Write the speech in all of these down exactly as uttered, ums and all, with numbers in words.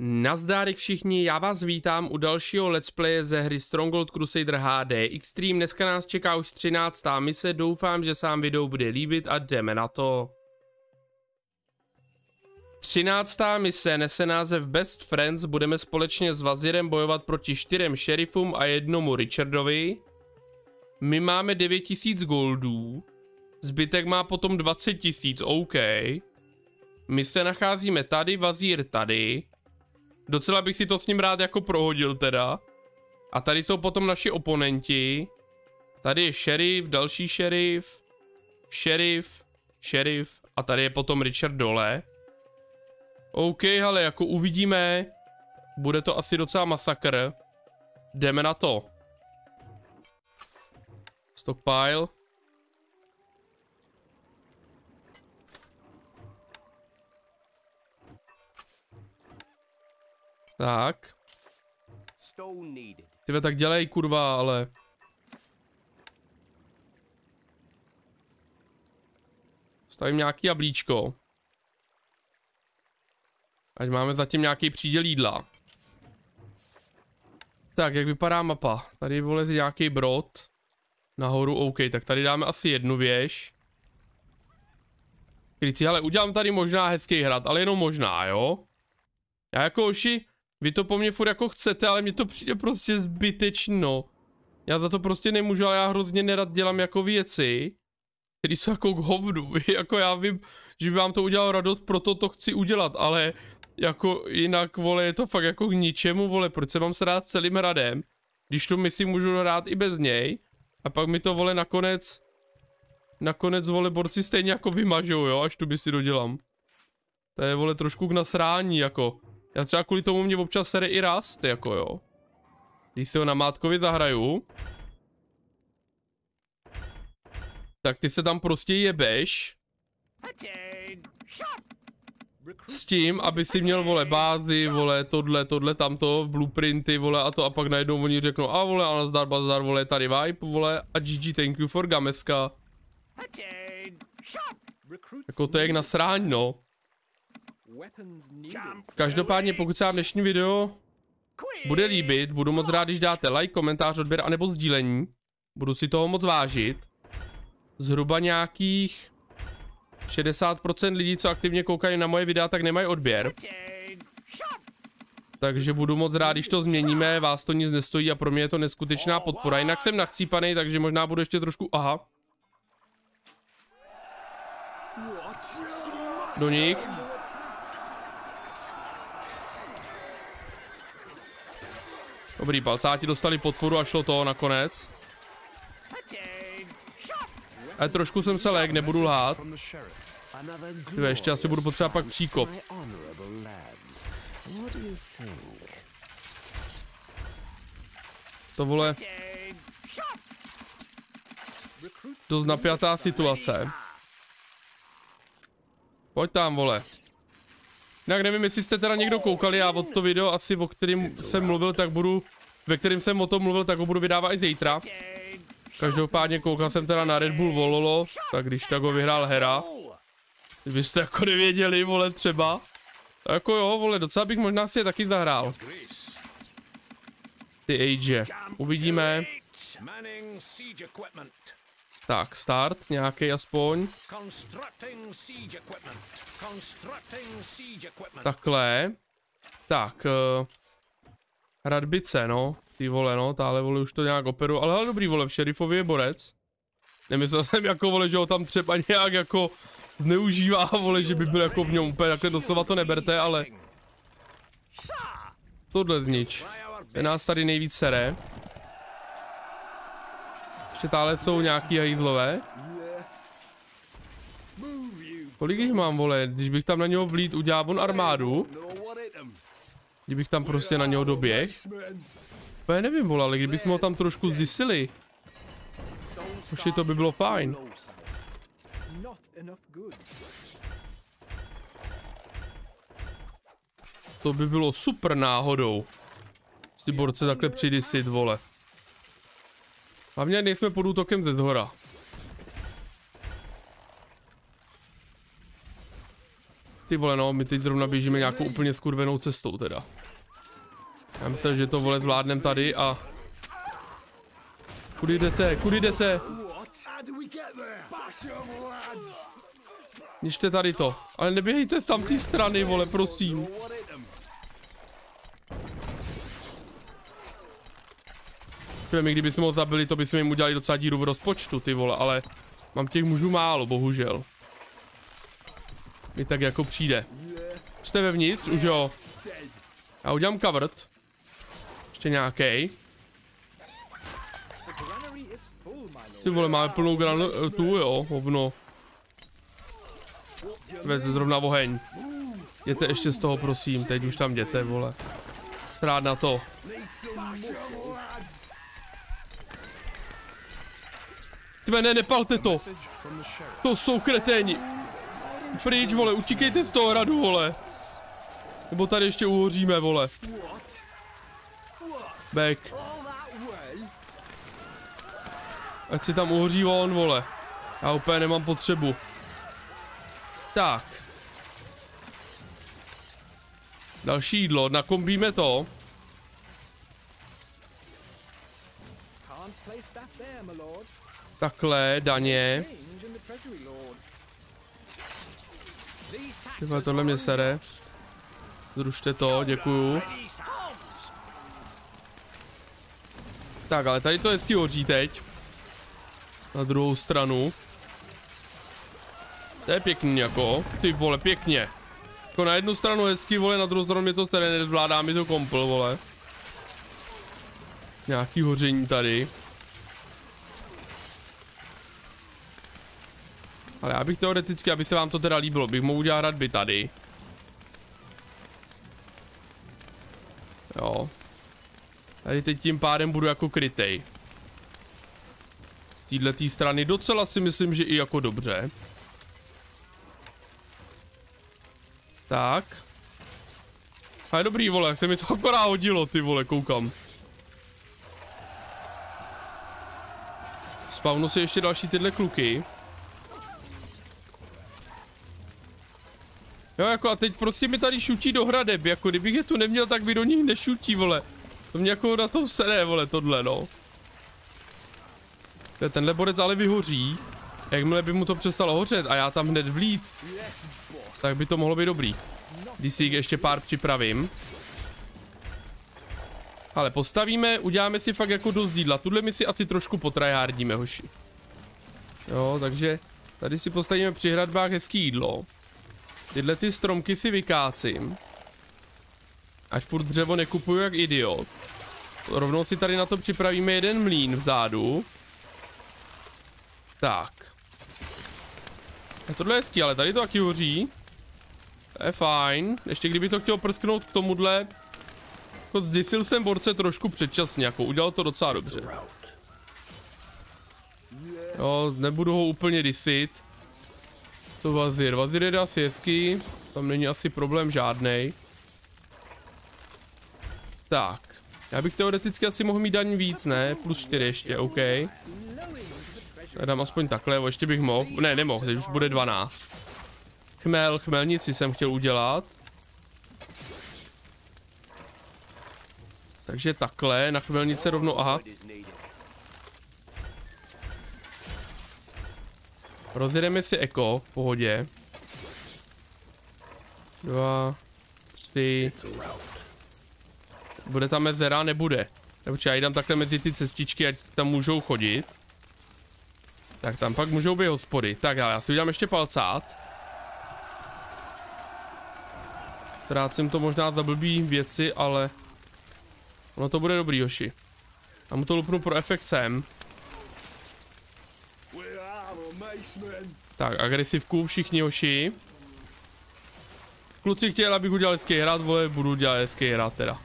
Nazdárek všichni, já vás vítám u dalšího let's play ze hry Stronghold Crusader H D Xtreme. Dneska nás čeká už třináctá mise, doufám, že se vám video bude líbit a jdeme na to. třináctá mise nese název Best Friends, budeme společně s Vazirem bojovat proti čtyřem šerifům a jednomu Richardovi. My máme devět tisíc goldů, zbytek má potom dvacet tisíc, OK. My se nacházíme tady, Vazír tady. Docela bych si to s ním rád jako prohodil teda. A tady jsou potom naši oponenti. Tady je šerif, další šerif, šerif, šerif a tady je potom Richard dole. OK, ale jako uvidíme. Bude to asi docela masakr. Jdeme na to. Stockpile. Tak. Tyve, tak dělej, kurva, ale... Stavím nějaký jablíčko. Ať máme zatím nějaký příděl jídla. Tak, jak vypadá mapa? Tady vyleze nějaký brod. Nahoru, OK, tak tady dáme asi jednu věž. Kryci, hele, udělám tady možná hezký hrad, ale jenom možná, jo? Já jako oši... Vy to po mně furt jako chcete, ale mně to přijde prostě zbytečno. Já za to prostě nemůžu, ale já hrozně nerad dělám jako věci, které jsou jako k hovnu. Jako já vím, že by vám to udělalo radost, proto to chci udělat, ale jako jinak, vole, je to fakt jako k ničemu, vole, proč se mám se rád celým radem, když tu misi můžu rád i bez něj. A pak mi to, vole, nakonec, nakonec, vole, borci stejně jako vymažou, jo, až tu by si dodělám. To je, vole, trošku k nasrání, jako. Já třeba kvůli tomu mě občas sere i rast, jako jo. Když si ho na mátkovi zahraju. Tak ty se tam prostě jebeš. S tím, aby si měl, vole, bázy, vole, tohle, tohle, tamto, blueprinty, vole, a to, a pak najednou oni řeknou, a vole, a nazdar, bazdar, vole, tady vibe, vole, a G G, thank you for gameska. Jako to je jak nasrání, no. Každopádně, pokud se vám dnešní video bude líbit, budu moc rád, když dáte like, komentář, odběr anebo sdílení. Budu si toho moc vážit. Zhruba nějakých šedesát procent lidí, co aktivně koukají na moje videa, tak nemají odběr. Takže budu moc rád, když to změníme, vás to nic nestojí a pro mě je to neskutečná podpora. Jinak jsem nachcípanej, takže možná budu ještě trošku... Aha. Do nich. Dobrý, palcáti dostali podporu a šlo to nakonec. Ale trošku jsem se lék, nebudu lhát. Tyve, ještě asi budu potřeba pak příkop. To, vole... Dost napjatá situace. Pojď tam, vole. Tak nevím, jestli jste teda někdo koukali, já od to video asi, o kterým jsem mluvil, tak budu, ve kterém jsem o tom mluvil, tak ho budu vydávat i zítra. Každopádně koukal jsem teda na Red Bull Wololo, tak když tak ho vyhrál Hera. Kdybyste jako nevěděli, vole, třeba. Tak jako jo, vole, docela bych možná si je taky zahrál. Ty Age, uvidíme. Tak, start, nějaký aspoň. Takhle. Tak. Uh, radbice, no. Ty vole, no, táhle, vole, už to nějak operu. Ale, ale dobrý, vole, v šerifovi je borec. Nemyslel jsem, jako, vole, že ho tam třeba nějak, jako, zneužívá, vole, že by byl, jako, v něm úplně, takhle doslova to neberte, ale... Tohle znič. Ten nás tady nejvíc sere. Ještě táhle jsou nějaký hajzlové. Kolik jich mám, vole, když bych tam na něho vlít, udělal von armádu. Kdybych tam prostě na něho doběhl. To já nevím, vole, ale kdybychom ho tam trošku zjisili. Už to by bylo fajn. To by bylo super náhodou. S ty borce takhle přidysit, vole. Hlavně nejsme pod útokem ze zhora. Ty vole, no, my teď zrovna běžíme nějakou úplně skurvenou cestou teda. Já myslím, že to vole vládnem tady a... Kudy jdete? Kudy jdete? Ničte tady to. Ale neběhejte z tamtý strany, vole, prosím. My kdybychom ho zabili, to bychom jim udělali docela díru v rozpočtu, ty vole, ale... Mám těch mužů málo, bohužel. Mi tak jako přijde. Jste vevnitř, už jo. Já udělám covered. Ještě nějaký. Ty vole, máme plnou granu... Tu jo, hovno. Vezte zrovna oheň. Jděte ještě z toho, prosím, teď už tam jděte, vole. Strát na to. Tyve, ne, nepalte to. To jsou kreténi. Pryč, vole, utíkejte z toho hradu, vole. Nebo tady ještě uhoříme, vole. Back. Ať si tam uhoří on, vole. Já úplně nemám potřebu. Tak. Další jídlo, nakombíme to. Takhle, daně. Tyhle, tohle mě sere. Zrušte to, děkuju. Tak, ale tady to hezky hoří teď. Na druhou stranu. To je pěkný jako, ty vole, pěkně. Jako na jednu stranu hezky, vole, na druhou stranu mě to tady nezvládá, mi to kompl, vole. Nějaký hoření tady. Ale já bych teoreticky, aby se vám to teda líbilo, bych mohl udělat hradby tady. Jo. Tady teď tím pádem budu jako krytej. Z této strany docela si myslím, že i jako dobře. Tak. A je dobrý, vole, jak se mi to akorát hodilo, ty vole, koukám. Spavnu si ještě další tyhle kluky. Jo, jako a teď prostě mi tady šutí do hradeb, jako kdybych je tu neměl, tak by do nich nešutí, vole. To mě jako na to sere, vole, tohle, no. Tenhle borec ale vyhoří. Jakmile by mu to přestalo hořet a já tam hned vlít, tak by to mohlo být dobrý. Když si jich ještě pár připravím. Ale postavíme, uděláme si fakt jako dost jídla. Tuhle my si asi trošku potrajhardíme, hoši. Jo, takže tady si postavíme při hradbách hezký jídlo. Tyhle ty stromky si vykácím. Až furt dřevo nekupuju jak idiot. Rovnou si tady na to připravíme jeden mlýn vzadu. Tak. A tohle je hezký, ale tady to taky hoří. To je fajn. Ještě kdyby to chtěl prsknout k tomuhle. Jako zdysil jsem borce trošku předčasně, jako udělal to docela dobře. Jo, nebudu ho úplně disit. Co Vazir? Vazir je asi hezký. Tam není asi problém žádnej. Tak. Já bych teoreticky asi mohl mít daň víc, ne? Plus čtyři ještě, OK. Já dám aspoň takhle, ještě bych mohl. Ne, nemohl, teď už bude dvanáct. Chmel, chmelnici jsem chtěl udělat. Takže takhle, na chmelnice rovnou, aha. Rozjedeme si eko, v pohodě. Dva, tři. Bude tam mezera? Nebude. Nebo já jdám takhle mezi ty cestičky, ať tam můžou chodit. Tak tam pak můžou být hospody. Tak ale já si udělám ještě palcát. Trácím to možná za blbý věci, ale... Ono to bude dobrý, hoši. Já mu to lupnu pro efekt sem. Tak, agresivku, všichni hoši. Kluci chtěli, abych udělal hezký hrad, vole, budu dělat hezký hrad teda.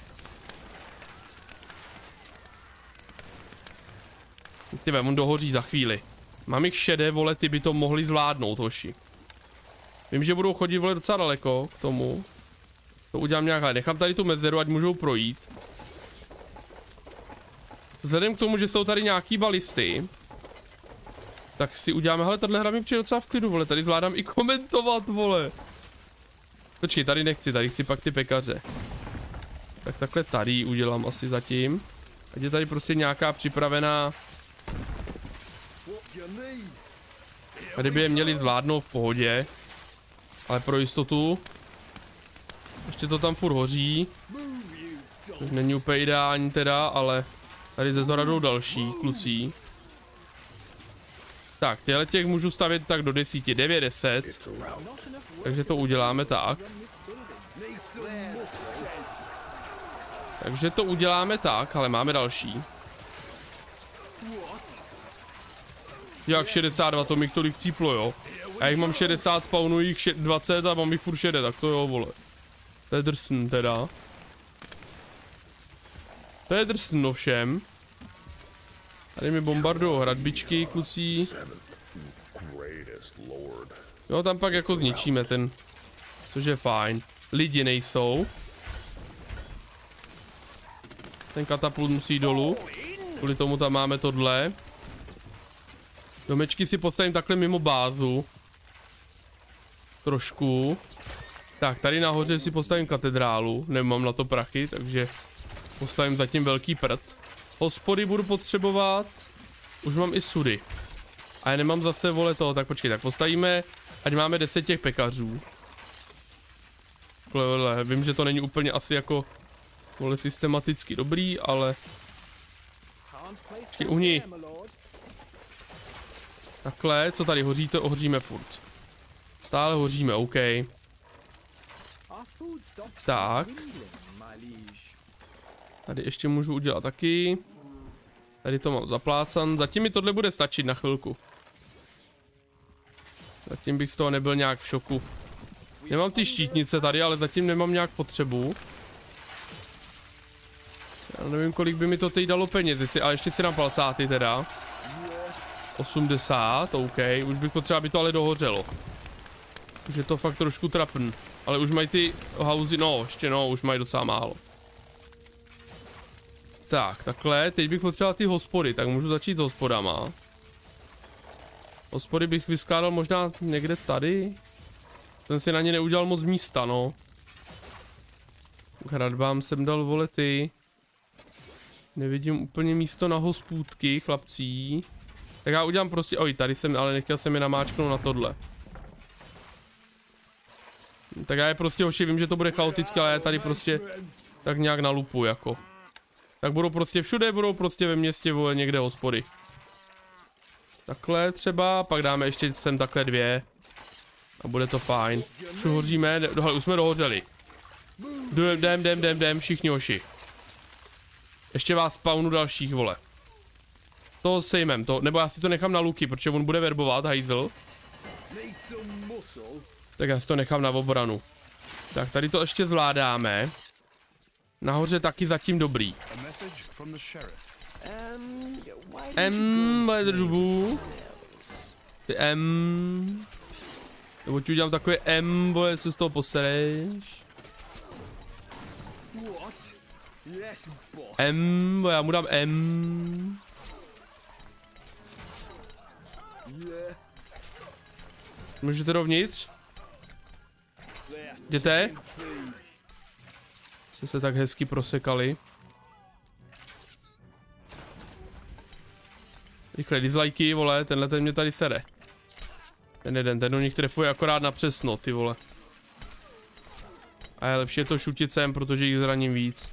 Ty vem, on dohoří za chvíli. Mám jich šedé, vole, ty by to mohli zvládnout, hoši. Vím, že budou chodit, vole, docela daleko k tomu. To udělám nějak, ale nechám tady tu mezeru, ať můžou projít. Vzhledem k tomu, že jsou tady nějaký balisty, tak si uděláme, hele, tahle hra mi přijde docela v klidu, vole, tady zvládám i komentovat, vole. Počkej, tady nechci, tady chci pak ty pekaře. Tak takhle tady udělám asi zatím. Ať je tady prostě nějaká připravená. Tady by je měli vládnout v pohodě. Ale pro jistotu. Ještě to tam furt hoří. Což není úplně ideální teda, ale tady ze zhora jdou další kluci. Tak, těhle těch můžu stavět tak do desíti, devět, deset. Takže to uděláme tak. Takže to uděláme tak, ale máme další. Jak šedesát dva, to mi tolik cíplo, jo. Já jich mám šedesát, spawnuji jich dvacet a mám jich furt šede, tak to jo, vole. To je drsn teda. To je drsn ovšem. Tady mi bombardují hradbičky, kluci. Jo, tam pak jako zničíme ten. Což je fajn. Lidi nejsou. Ten katapult musí dolů. Kvůli tomu tam máme tohle. Domečky si postavím takhle mimo bázu. Trošku. Tak, tady nahoře si postavím katedrálu. Nemám na to prachy, takže postavím zatím velký prd. Hospody budu potřebovat. Už mám i sudy. A já nemám zase, vole, toho. Tak počkej, tak postavíme, ať máme deset těch pekařů. Vole, vím, že to není úplně asi jako, vole, systematicky dobrý, ale... Počkej, uhni. Takhle, co tady hoří, to ohříme furt. Stále hoříme, OK. Tak. Tady ještě můžu udělat taky. Tady to mám zaplácan. Zatím mi tohle bude stačit na chvilku. Zatím bych z toho nebyl nějak v šoku. Nemám ty štítnice tady, ale zatím nemám nějak potřebu. Já nevím, kolik by mi to teď dalo peněz, jestli, ale ještě si dám palcáty teda. osmdesát, OK. Už bych potřeba, aby to ale dohořelo. Už je to fakt trošku trapn. Ale už mají ty houzy, no ještě no, už mají docela málo. Tak, takhle, teď bych potřeboval ty hospody, tak můžu začít s hospodama. Hospody bych vyskládal možná někde tady. Ten si na ně neudělal moc místa, no. K hradbám jsem dal, vole, ty. Nevidím úplně místo na hospůdky, chlapcí. Tak já udělám prostě, oj, tady jsem, ale nechtěl jsem je namáčknout na tohle. Tak já je prostě, hoši, vím, že to bude chaotické, ale já tady prostě tak nějak nalupu, jako. Tak budou prostě všude, budou prostě ve městě, vole, někde hospody. Takhle třeba, pak dáme ještě sem takhle dvě. A bude to fajn. Už hoříme, dohle, už jsme dohořeli. Jdem, jdem, jdem, jdem, jdem, všichni hoši. Ještě vás spawnu dalších, vole. To sejmem, to, nebo já si to nechám na Luky, protože on bude verbovat, hajzl. Tak já si to nechám na obranu. Tak tady to ještě zvládáme. Nahoře taky zatím dobrý. M, držbu. Ty M. Nebo ti udělám takové M, boje, se z toho posereš. M, boje, já mu dám M. Můžete dovnitř? Jděte? Jste se tak hezky prosekali. Rychle dislajky, vole, tenhle ten mě tady sere. Ten jeden, ten do nich trefuje akorát na přesno, ty vole. A je lepší je to šutit sem, protože jich zraním víc.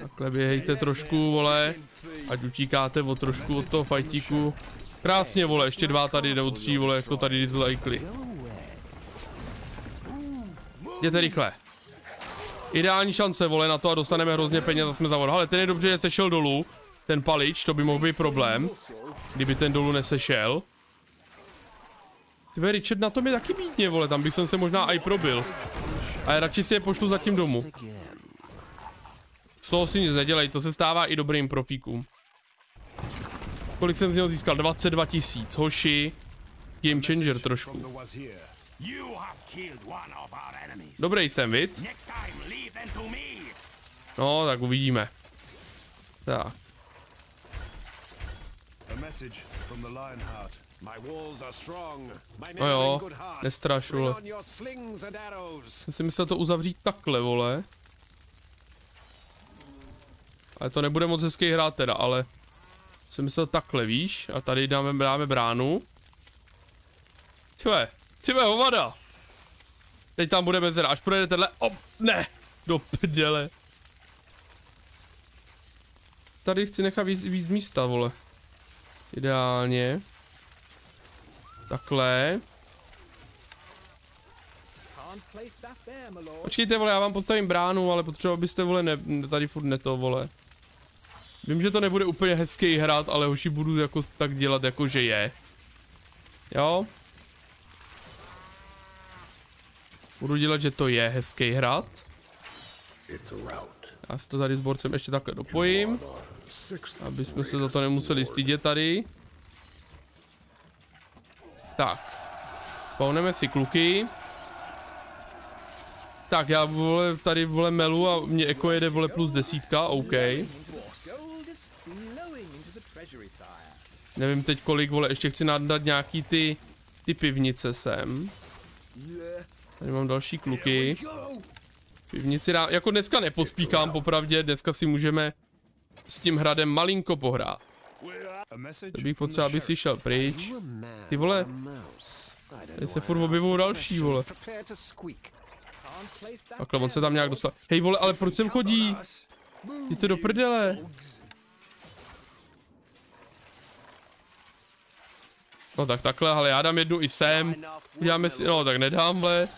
Takhle běhejte trošku, vole. Ať utíkáte o trošku od toho fajtíku. Krásně, vole, ještě dva tady jdou, tří, vole, jak to tady dislajkli. Jděte rychle. Ideální šance, vole, na to a dostaneme hrozně peněz a jsme za vodu. Ale ten je dobře, že sešel dolů. Ten palič, to by mohl být problém. Kdyby ten dolů nesešel. Tyve, Richard, na tom je taky bídně, vole, tam bych se možná i probil. A já radši si je pošlu zatím domů. Z toho si nic nedělej, to se stává i dobrým profíkům. Kolik jsem z něho získal? dvacet dva tisíc, hoši. Game changer trošku. Dobrý jsem, vid? No, tak uvidíme. Tak. No jo, nestrašul. Jsem si myslel to uzavřít takhle, vole. Ale to nebude moc hezký hrát teda, ale jsem myslel takhle, víš? A tady dáme, dáme bránu. Tyve, tyve hovada. Teď tam bude mezera, až projede tenhle, op, ne, do prdele. Tady chci nechat víc, víc místa, vole. Ideálně. Takhle. Počkejte, vole, já vám postavím bránu, ale potřeba byste, vole, ne, tady furt ne to, vole. Vím, že to nebude úplně hezký hrát, ale hoši budu jako tak dělat, jako že je. Jo? Budu dělat, že to je hezký hrát. Já si to tady s borcem ještě takhle dopojím. Aby jsme se za to nemuseli stydět tady. Tak. Spawneme si kluky. Tak já, vole, tady, vole, melu a mě eko jede, vole, plus desítka, OK. Nevím teď kolik, vole, ještě chci nadat nějaký ty, ty pivnice sem. Tady mám další kluky. Pivnici dám, jako dneska nepospíchám, popravdě, dneska si můžeme s tím hradem malinko pohrát. To bych potřeba, aby si šel pryč. Ty, vole, tady se furt objevují další, vole. Takhle, on se tam nějak dostal. Hej, vole, ale proč sem chodí? Jděte do prdele. No tak takhle, hele, já dám jednu i sem. Uděláme si, no tak nedám, vle.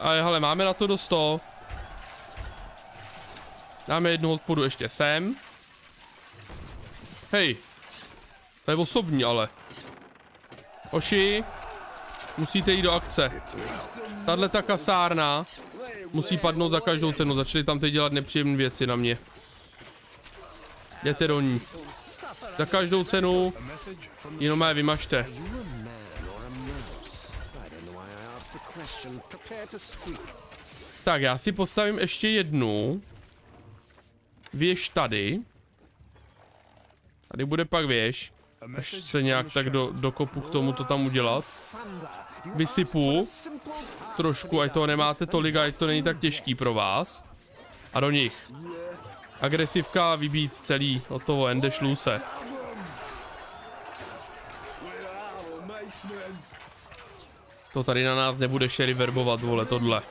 Ale hele, máme na to do sto. Dáme jednu odporu ještě sem. Hej. To je osobní, ale. Oši. Musíte jít do akce. Tahle ta kasárna musí padnout za každou cenu. Začali tam teď dělat nepříjemné věci na mě. Jděte do ní. Za každou cenu jenom je vymažte. Tak já si postavím ještě jednu. Věž tady. Tady bude pak věž. Až se nějak tak do, dokopu k tomu to tam udělat. Vysypu trošku, ať toho nemáte tolik, ať to není tak těžký pro vás. A do nich. Agresivka, vybít celý od toho ende šluse. To tady na nás nebude šery verbovat, vole, tohle.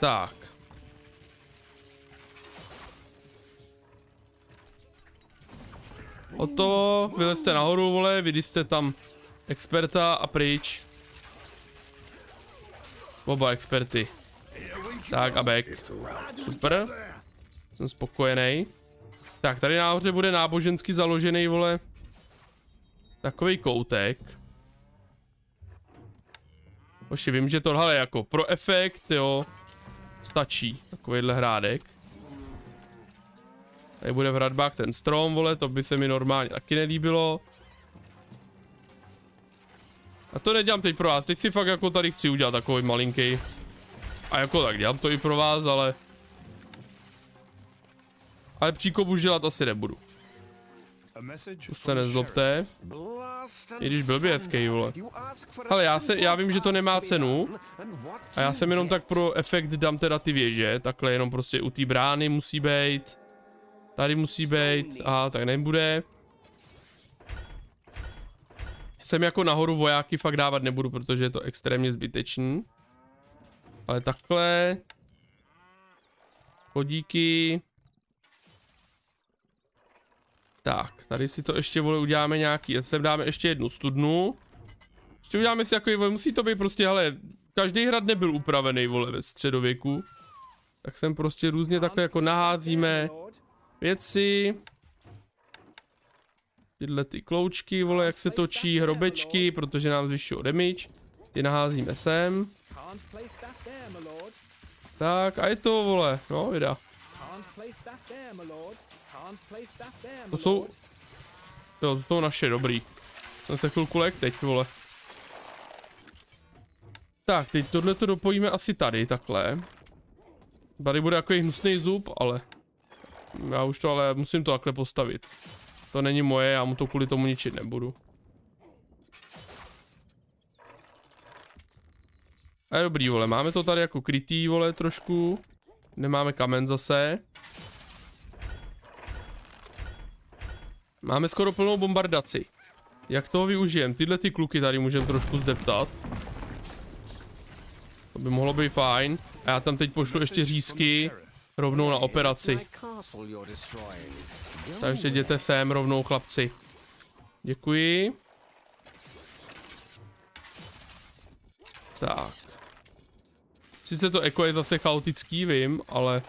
Tak. O to, vylezte nahoru, vole, vidíte tam experta a pryč. Oba experty. Tak a back. Super. Jsem spokojený. Tak, tady nahoře bude nábožensky založený, vole. Takový koutek. Oši, vím, že tohle je jako pro efekt, jo. Stačí takovýhle hrádek. Tady bude v hradbách ten strom, vole, to by se mi normálně taky nelíbilo. A to nedělám teď pro vás, teď si fakt jako tady chci udělat takový malinký. A jako tak dělám to i pro vás, ale... Ale příkop už dělat asi nebudu. To se nezlobte. I když byl by hezkej, vole. Hele, já, se, já vím, že to nemá cenu. A já jsem jenom tak pro efekt dám teda ty věže. Takhle jenom prostě u té brány musí být. Tady musí být. A tak nebude. Sem jako nahoru vojáky fakt dávat nebudu, protože je to extrémně zbytečný. Ale takhle. Chodíky. Tak, tady si to ještě, vole, uděláme nějaký. Sem dáme ještě jednu studnu. Ještě uděláme si jako, vole, musí to být prostě, hele, každý hrad nebyl upravený, vole, ve středověku. Tak sem prostě různě takhle jako naházíme věci. Tyhle ty kloučky, vole, jak se točí, hrobečky, protože nám zvyšují damage. Ty naházíme sem. Tak, a je to, vole, no, vida. To jsou... Jo, to jsou naše, dobrý. Jsem se chvilku lék teď, vole. Tak, teď tohle to dopojíme asi tady, takhle. Tady bude takový hnusný zub, ale... Já už to ale musím to takhle postavit. To není moje, já mu to kvůli tomu ničit nebudu. A je dobrý, vole, máme to tady jako krytý, vole, trošku. Nemáme kamen zase. Máme skoro plnou bombardaci. Jak toho využijem? Tyhle ty kluky tady můžeme trošku zdeptat. To by mohlo být fajn. A já tam teď pošlu ještě řízky rovnou na operaci. Takže jděte sem rovnou, chlapci. Děkuji. Tak. Sice to eko je zase chaotický, vím, ale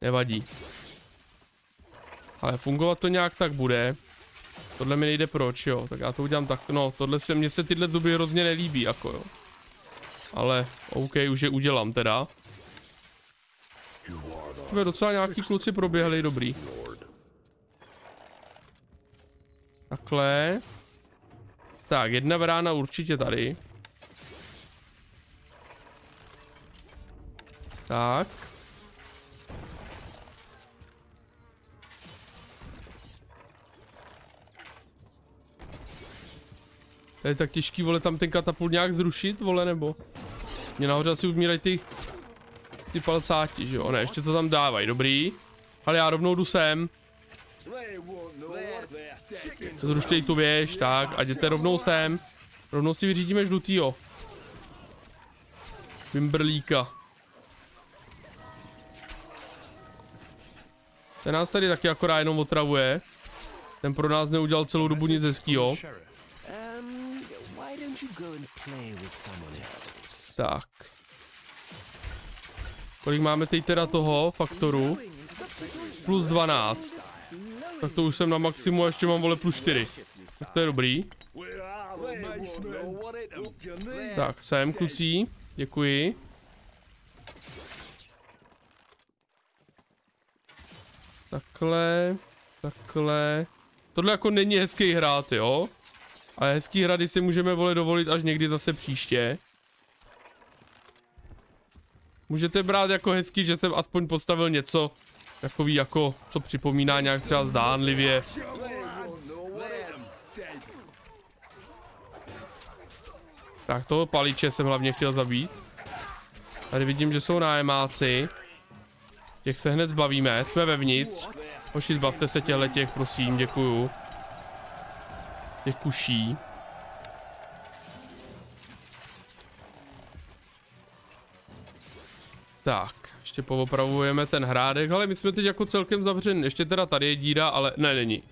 nevadí. Ale fungovat to nějak tak bude. Tohle mi nejde proč, jo. Tak já to udělám tak, no, tohle se, mně se tyhle zuby hrozně nelíbí, jako jo. Ale, OK, už je udělám teda. Tebe docela nějaký kluci proběhli, dobrý. Takhle. Tak, jedna brána určitě tady. Tak. To je tak těžký, vole, tam ten katapult nějak zrušit, vole, nebo? Mě nahoře asi umírají ty... ty palcáti, že jo? Ne, ještě to tam dávají, dobrý. Ale já rovnou jdu sem. Zruštěj tu věž, tak, a jděte rovnou sem. Rovnou si vyřídíme žlutýho. Bimbrlíka. Ten nás tady taky akorát jenom otravuje. Ten pro nás neudělal celou dobu nic hezkýho. Tak. Kolik máme teď teda toho faktoru? Plus dvanáct. Tak to už jsem na maximu a ještě mám, vole, plus čtyři. Tak to je dobrý. Tak, sem, kluci. Děkuji. Takhle. Takhle. Tohle jako není hezký hrát, jo? Ale hezký hrady si můžeme, vole, dovolit až někdy zase příště. Můžete brát jako hezký, že jsem aspoň postavil něco takový jako, co připomíná nějak třeba zdánlivě. Tak toho paliče jsem hlavně chtěl zabít. Tady vidím, že jsou nájemáci. Těch se hned zbavíme, jsme vevnitř. Hoši, zbavte se těchhletěch, prosím, děkuju. Těch kuší. Tak, ještě poopravujeme ten hrádek, ale my jsme teď jako celkem zavřeni, ještě teda tady je díra, ale ne, není.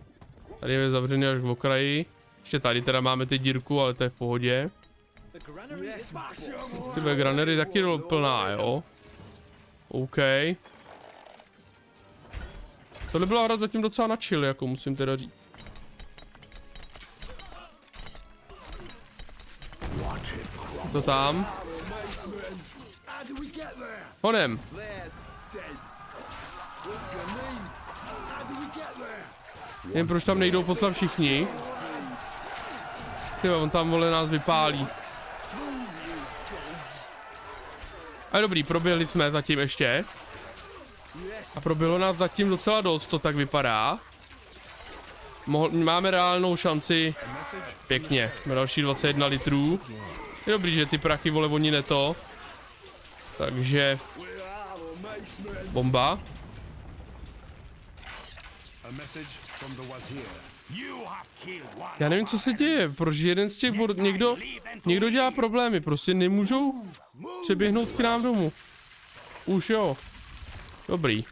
Tady je zavřený až v okraji, ještě tady teda máme ty dírku, ale to je v pohodě. Tyhle granery taky jdou plná, jo. OK. Tohle byla hra zatím docela na chill, jako musím teda říct. Je to tam. Honem. Nevím, proč tam nejdou potřeba všichni. Tyve, on tam, vole, nás vypálí. A dobrý, proběhli jsme zatím ještě. A proběhlo nás zatím docela dost, to tak vypadá. Máme reálnou šanci. Pěkně. Máme další dvacet jedna litrů. Je dobrý, že ty prachy, vole, oni ne to. Takže... bomba. Já nevím, co se děje, proč jeden z těch bod... Někdo, někdo dělá problémy, prostě nemůžou přeběhnout k nám domů. Už jo. Dobrý.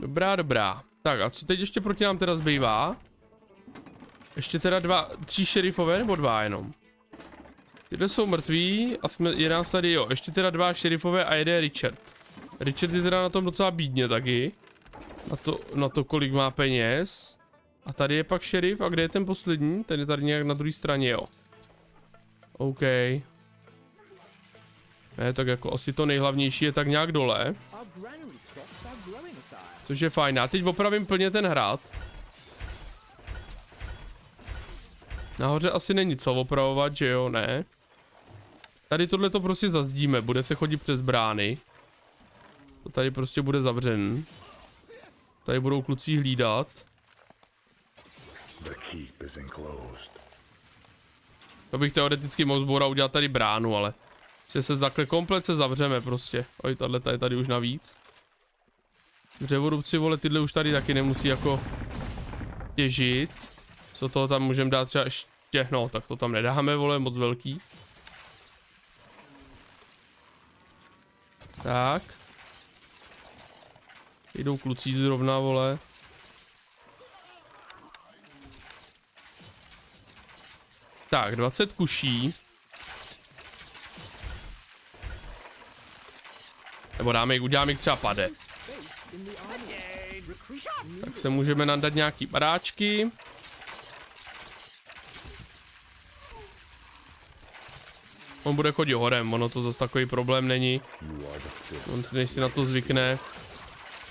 Dobrá, dobrá. Tak a co teď ještě proti nám teda zbývá? Ještě teda dva, tři šerifové nebo dva jenom? Tyhle jsou mrtví a jsme, je nás tady, jo, ještě teda dva šerifové a jede Richard. Richard je teda na tom docela bídně taky. Na to, na to kolik má peněz. A tady je pak šerif a kde je ten poslední? Ten je tady nějak na druhé straně, jo. OK. Ne, tak jako asi to nejhlavnější je tak nějak dole. Což je fajn, já teď opravím plně ten hrad. Nahoře asi není co opravovat, že jo, ne. Tady tohle to prostě zazdíme, bude se chodit přes brány. To tady prostě bude zavřen. Tady budou kluci hlídat. To bych teoreticky mohl zbora udělat tady bránu, ale že se takhle komplet se zavřeme prostě. Oj, tahle tady, tady už navíc. Dřevorubci, vole, tyhle už tady taky nemusí jako těžit. Co toho tam můžeme dát třeba ještě, no tak to tam nedáme, vole, moc velký. Tak. Jdou kluci zrovna, vole. Tak, dvacet kuší. Nebo dáme jich, uděláme jich třeba pade. Tak se můžeme nadat nějaký padáčky. On bude chodit horem, ono to zase takový problém není. On si, než si na to zvykne,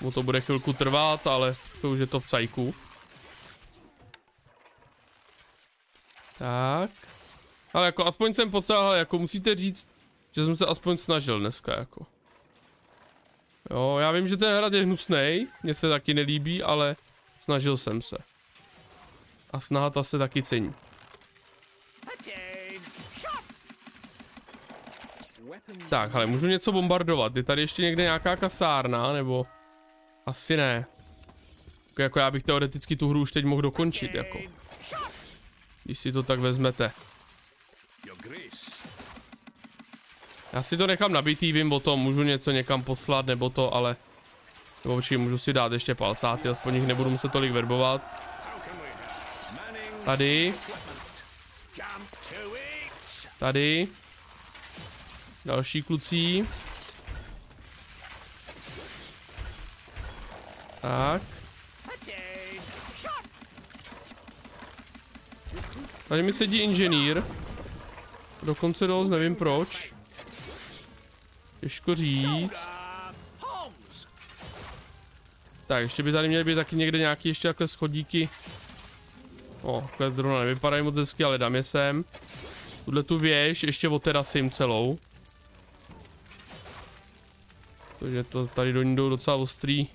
mu to bude chvilku trvat, ale to už je to v cajku. Tak. Ale jako aspoň jsem potřeboval, jako musíte říct, že jsem se aspoň snažil dneska jako. Jo, já vím, že ten hrad je hnusnej, mně se taky nelíbí, ale snažil jsem se. A snaha ta se taky cení. Tak, ale můžu něco bombardovat. Je tady ještě někde nějaká kasárna, nebo... Asi ne. Jako já bych teoreticky tu hru už teď mohl dokončit, jako. Když si to tak vezmete. Já si to nechám nabitý, vím o tom, můžu něco někam poslat, nebo to, ale... Nebo určitě můžu si dát ještě palcáty, aspoň jich nebudu muset tolik verbovat. Tady. Tady. Další kluci. Tak. Tady mi sedí inženýr. Dokonce dost, nevím proč. Těžko říct. Tak, ještě by tady měly být taky někde nějaký ještě takové schodíky. O, takhle zrovna nevypadají moc hezky, ale dám je sem. Tuhle tu věž ještě oterasím celou. Takže to tady do ní jdou docela ostrý,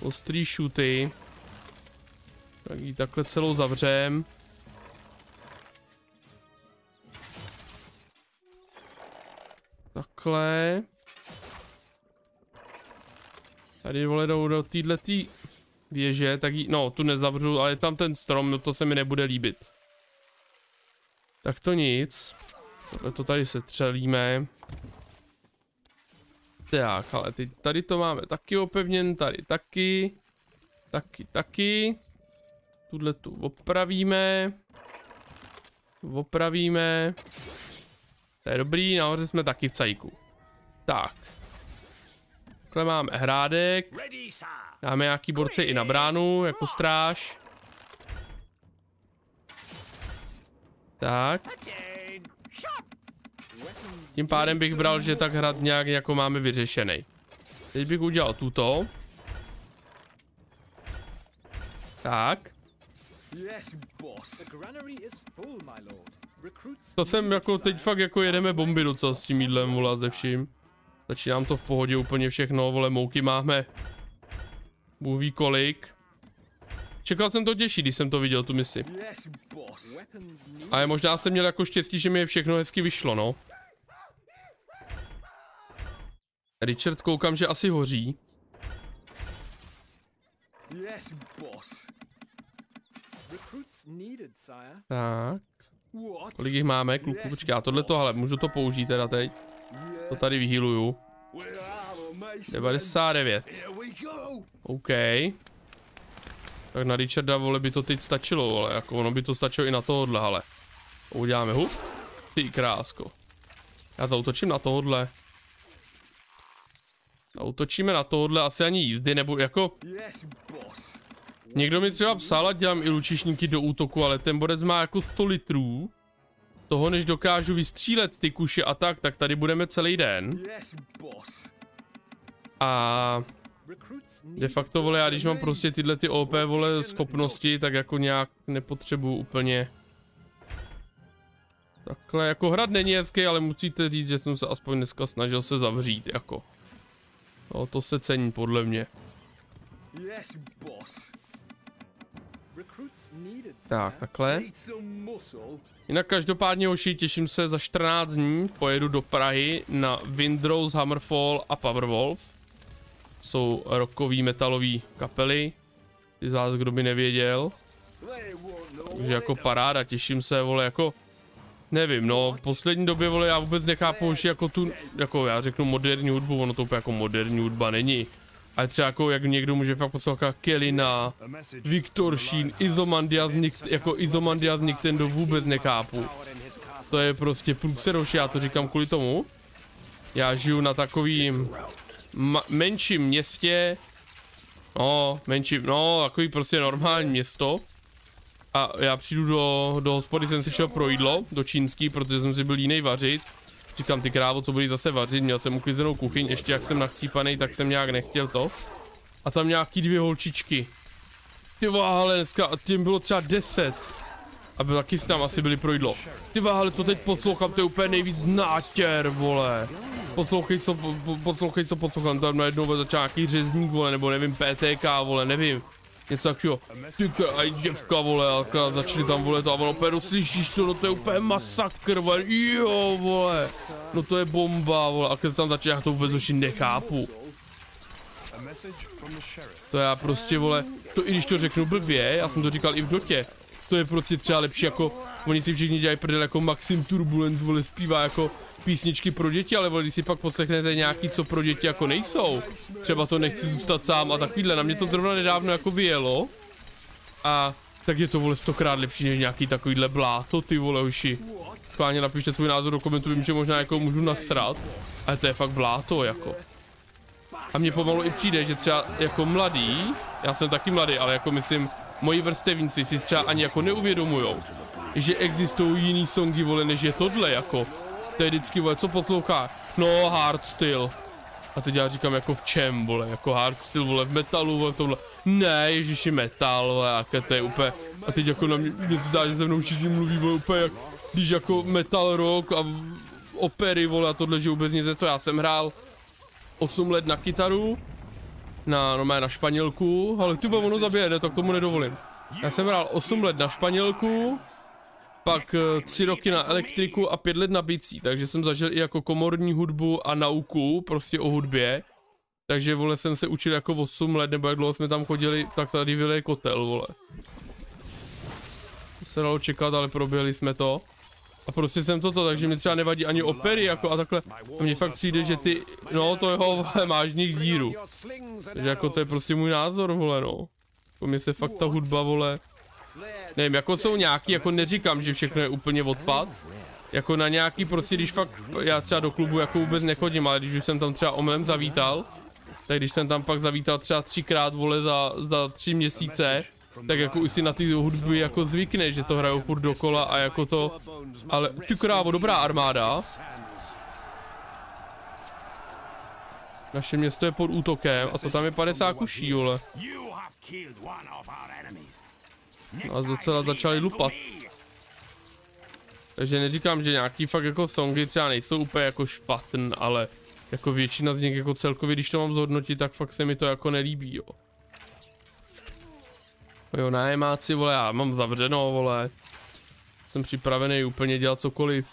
ostrý šuty. Tak ji takhle celou zavřem. Takhle. Tady vole jdou do téhletý věže, tak ji, no tu nezavřu, ale je tam ten strom, no to se mi nebude líbit. Tak to nic. Tohle to tady setřelíme. Tak, ale teď tady to máme taky opevněn, tady taky, taky, taky. Tuhle tu opravíme. Opravíme. To je dobrý, nahoře jsme taky v cajku. Tak. Takhle máme hrádek. Dáme nějaký borce i na bránu, jako stráž. Tak. Tím pádem bych bral, že tak hrad nějak jako máme vyřešený. Teď bych udělal tuto. Tak. To jsem jako teď fakt jako jedeme bomby docela s tím jídlem, vole, ze vším. Začínám to v pohodě úplně všechno, vole, mouky máme. Bůh ví kolik. Čekal jsem to těžší, když jsem to viděl, tu misi. Ale možná jsem měl jako štěstí, že mi je všechno hezky vyšlo, no. Richard, koukám, že asi hoří. Tak. Kolik jich máme, kluku? Počkej, já tohle to, ale můžu to použít teda teď. To tady vyhýluju. devadesát devět. OK. Tak na Richarda, vole, by to teď stačilo, vole, jako ono by to stačilo i na tohodle, ale. Uděláme hup. Ty krásko. Já zaútočím na tohodle. Zautočíme na tohodle, asi ani jízdy, nebo jako... Někdo mi třeba psal, a dělám i lučišníky do útoku, ale ten borec má jako sto litrů. Toho, než dokážu vystřílet ty kuše a tak, tak tady budeme celý den. A... De facto, vole, já když mám prostě tyhle ty O P, vole, schopnosti, tak jako nějak nepotřebuju úplně. Takhle, jako hrad není hezký, ale musíte říct, že jsem se aspoň dneska snažil se zavřít, jako. No, to se cení, podle mě. Tak, takhle. Jinak každopádně už těším se za čtrnáct dní. Pojedu do Prahy na Windrose, Hammerfall a Powerwolf. Jsou rockový, metalový kapely. Ty z vás, kdo by nevěděl. Takže jako paráda, těším se, vole, jako... Nevím, no, v poslední době, vole, já vůbec nechápu už jako tu, jako já řeknu moderní hudbu, ono to úplně jako moderní hudba není. Ale třeba jako, jak někdo může fakt poslouchat Kelina, Viktor Šín, Izomandias, jako Izomandias Nintendo vůbec nechápu. To je prostě průseroš, já to říkám kvůli tomu. Já žiju na takovým menším městě, no, menším, no, takový prostě normální město. A já přijdu do, do hospody, jsem si šel pro jídlo, do čínský, protože jsem si byl jiný vařit. Říkám, ty krávo, co budu zase vařit, měl jsem uklizenou kuchyň, ještě jak jsem nachcípanej, tak jsem nějak nechtěl to. A tam nějaký dvě holčičky. Ty váhle, dneska, a tím bylo třeba deset. A byl taky tam asi byli pro jídlo. Ty váhle, co teď poslouchám, to je úplně nejvíc nátěr, vole. Poslouchej, co, po, poslouchej, co poslouchám, tam najednou začal nějaký řezník, vole, nebo nevím, P T K, vole, nevím. Něco takového, ty kraj, děvka, vole, a začali tam, vole, to a ono úplně doslyšíš to, no to je úplně masakr, vole, jo, vole, no to je bomba, vole, a když tam začali, já to vůbec už nechápu. To já prostě, vole, to i když to řeknu blbě, já jsem to říkal i v Dotě, to je prostě třeba lepší jako, oni si všichni dělají prdel jako Maxim Turbulence, vole, zpívá jako písničky pro děti, ale vole, když si pak poslechnete nějaký, co pro děti jako nejsou, třeba to nechci zůstat sám a takovýhle, na mě to zrovna nedávno jako vyjelo, a tak je to, vole, stokrát lepší než nějaký takovýhle bláto, ty vole, hoši. Schválně napište svůj názor do komentu, vím, že možná jako můžu nasrat, ale to je fakt bláto, jako. A mně pomalu i přijde, že třeba jako mladý, já jsem taky mladý, ale jako myslím, moji vrstevníci si třeba ani jako neuvědomujou, že existují jiný songy, vole, než je tohle, jako. To je vždycky, vole, co poslouchá? No, hardstyle. A teď já říkám, jako v čem, vole, jako hardstyle, vole, v metalu, vole, v tomhle. Ne, ježiši, metal, vole, jak to je úplně. A teď jako na mě, mě se zdá, že se mnou všichni mluví, vole, úplně jak, když jako metal rock a opery, vole, a tohle, že vůbec nic je to. Já jsem hrál osm let na kytaru, na, no, na španělku, ale ty, ono zabije, tak tomu nedovolím. Já jsem hrál osm let na španělku, pak tři roky na elektriku a pět let na bicí, takže jsem zažil i jako komorní hudbu a nauku, prostě o hudbě. Takže, vole, jsem se učil jako osm let, nebo jak dlouho jsme tam chodili, tak tady vylej kotel, vole. To se dalo čekat, ale proběhli jsme to. A prostě jsem toto, takže mi třeba nevadí ani opery, jako a takhle. A mně fakt přijde, že ty, no to jeho, vole, máš nich díru. Takže jako to je prostě můj názor, vole, no. Po mně se fakt ta hudba, vole. Nevím, jako jsou nějaký, jako neříkám, že všechno je úplně odpad. Jako na nějaký prostě, když fakt, já třeba do klubu jako vůbec nechodím, ale když už jsem tam třeba omylem zavítal, tak když jsem tam pak zavítal třeba třikrát, vole, za, za tři měsíce, tak jako už si na ty hudby jako zvykne, že to hrajou furt dokola a jako to, ale ty krávo, dobrá armáda. Naše město je pod útokem a to tam je padesát kuší, vole. A docela začali lupat. Takže neříkám, že nějaký fakt jako songy třeba nejsou úplně jako špatný, ale jako většina z nich jako celkově, když to mám zhodnotit, tak fakt se mi to jako nelíbí, jo. Jo, nájemáci, vole, já mám zavřeno, vole. Jsem připravený úplně dělat cokoliv.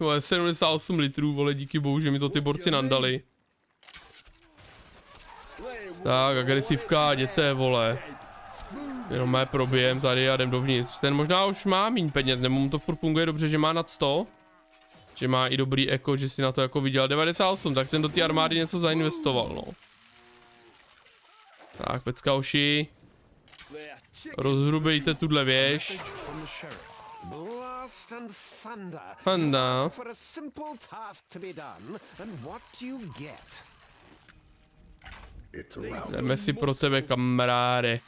Vole, sedmdesát osm litrů, vole, díky bohu, že mi to ty borci nandali. Tak, agresivka, jděte, vole. Jenom mé probijem tady a jdem dovnitř. Ten možná už má méně peněz, nebo mu to furt funguje dobře, že má nad sto. Že má i dobrý eko, že si na to jako vydělal devadesát osm, tak ten do té armády něco zainvestoval, no. Tak, pecka oši. Rozhrubejte tuhle věž. Panda. Jdeme si pro tebe, kamaráde.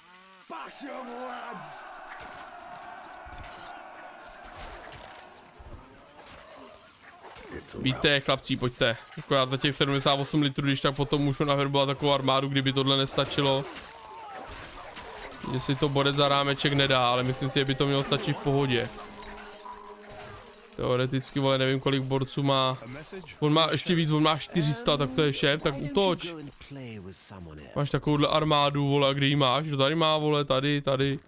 Víte, chlapci, pojďte. Jako já za těch sedmdesát osm litrů, když tak potom můžu naverbovat takovou armádu, kdyby tohle nestačilo. Že si to borec za rámeček nedá, ale myslím si, že by to mělo stačit v pohodě. Teoreticky, vole, nevím, kolik borců má. On má ještě víc, on má čtyři sta, tak to je šéf, tak útoč. Máš takovouhle armádu, vole, kde jí máš? Kdo tady má, vole, tady, tady.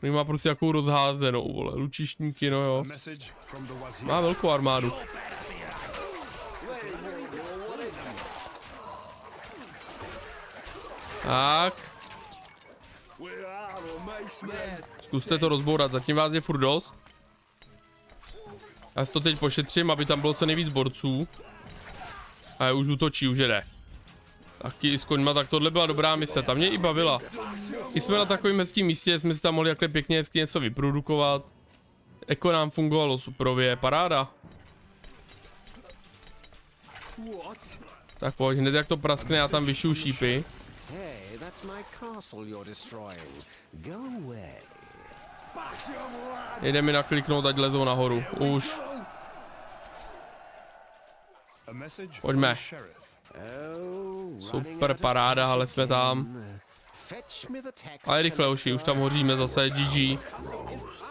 Kdo má prostě jakou rozházenou, vole, lučišníky, no jo. Má velkou armádu. Tak. Zkuste to rozbourat, zatím vás je furt dost. Já si to teď pošetřím, aby tam bylo co nejvíc borců. A je už útočí, už jede. Taky s koňma, tak tohle byla dobrá mise, ta mě i bavila. I jsme na takovém hezkém místě, jsme si tam mohli takhle pěkně hezky něco vyprodukovat. Eko nám fungovalo suprově, paráda. Tak pojď, hned jak to praskne, já tam vyšiju šípy. Jde mi nakliknout, ať lezou nahoru. Už. Pojďme. Super paráda, ale jsme tam. Ale rychle už, už tam hoříme zase, G G.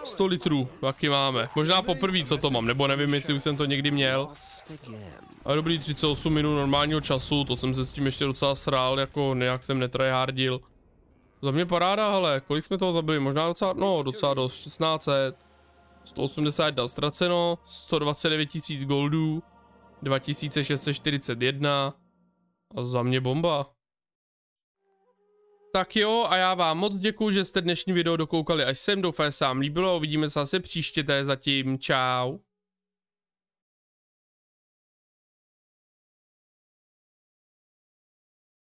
sto litrů, taky máme. Možná poprvé, co to mám, nebo nevím, jestli už jsem to někdy měl. A dobrý, třicet osm minut normálního času, to jsem se s tím ještě docela srál, jako nějak jsem netryhardil. Za mě paráda, hele, kolik jsme toho zabili, možná docela, no, docela dost, šestnáct set. sto osmdesát dal ztraceno, sto dvacet devět tisíc goldů, dva tisíce šest set čtyřicet jedna a za mě bomba. Tak jo, a já vám moc děkuju, že jste dnešní video dokoukali až sem, doufám, že se vám líbilo, uvidíme se zase příště, to je zatím, čau.